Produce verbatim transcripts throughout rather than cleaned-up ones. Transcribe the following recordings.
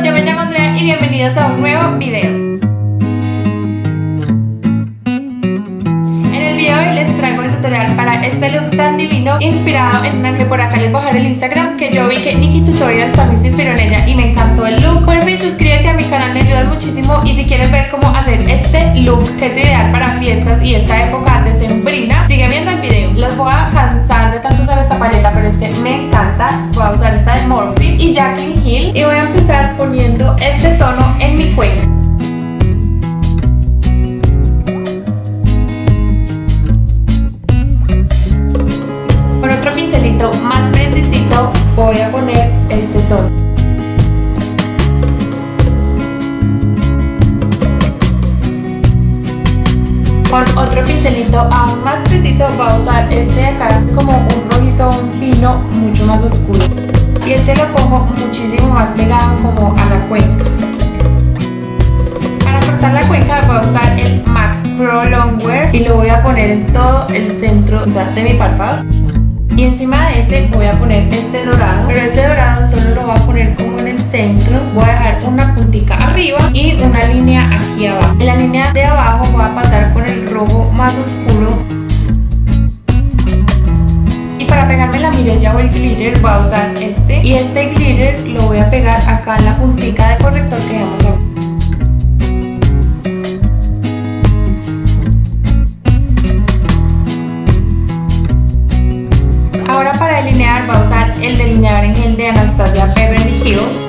todos, yo me llamo Andrea y bienvenidos a un nuevo video. En el video de hoy les traigo el tutorial para este look tan divino, inspirado en una que por acá les voy a dejar el Instagram, que yo vi que Nikki Tutorials también se inspiró en ella y me encantó el look. Por fin suscríbete a mi canal, me ayudas muchísimo, y si quieres ver cómo hacer este look que es ideal para fiestas y esta época decembrina, sigue viendo el video. Los voy a cansar de tanto usar esta paleta, pero es que me encanta. Voy a usar esta de Morphe y Jaclyn Hill y voy a empezar poniendo este tono en mi cuello. Con otro pincelito más precisito voy a poner este tono. Con otro pincelito aún más preciso voy a usar este de acá, como un rojizo, un fino mucho más oscuro, y este lo pongo muchísimo más pegado como a la cuenca. Para cortar la cuenca voy a usar el MAC Pro Longwear y lo voy a poner en todo el centro, o sea, de mi párpado, y encima de ese voy a poner este dorado, pero este dorado solo lo voy a poner como en el centro. Voy a dejar una puntica arriba y una línea aquí abajo. En la línea de abajo voy a pasar con el rojo más oscuro, y para pegarme la mirilla o el glitter voy a usar este, y este glitter lo voy a pegar acá en la puntica de corrector que dejamos aquí. Ahora para delinear voy a usar el delineador en gel de Anastasia Beverly Hills.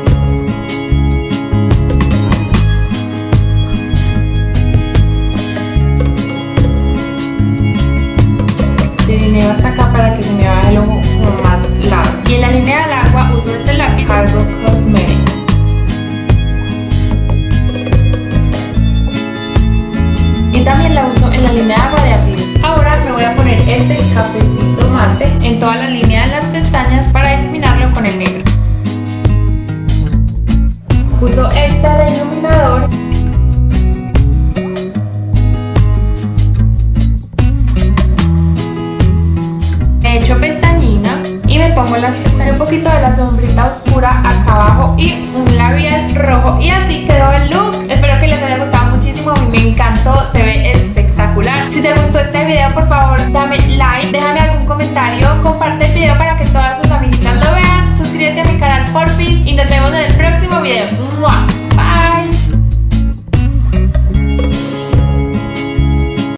Delineo hasta acá para que se me baje el ojo más largo. Y en la línea del agua uso este lápiz Cargo Cosmetics. Y también la uso en la línea de agua de arriba. Ahora me voy a poner este cafecito mate en toda la línea de las pestañas para difuminarlo con el negro. Uso esta de iluminador. Me echo pestañina y me pongo las pestañas, un poquito de la sombrita oscura acá abajo y un labial rojo, y así quedó el look. Espero que les haya gustado muchísimo, a mí me encantó, se ve espectacular. Si te gustó este video, por favor dame like, déjame algún comentario, comparte el video para que todas sus amiguitas lo vean, suscríbete a mi canal por fin y nos vemos en el próximo video. ¡Mua!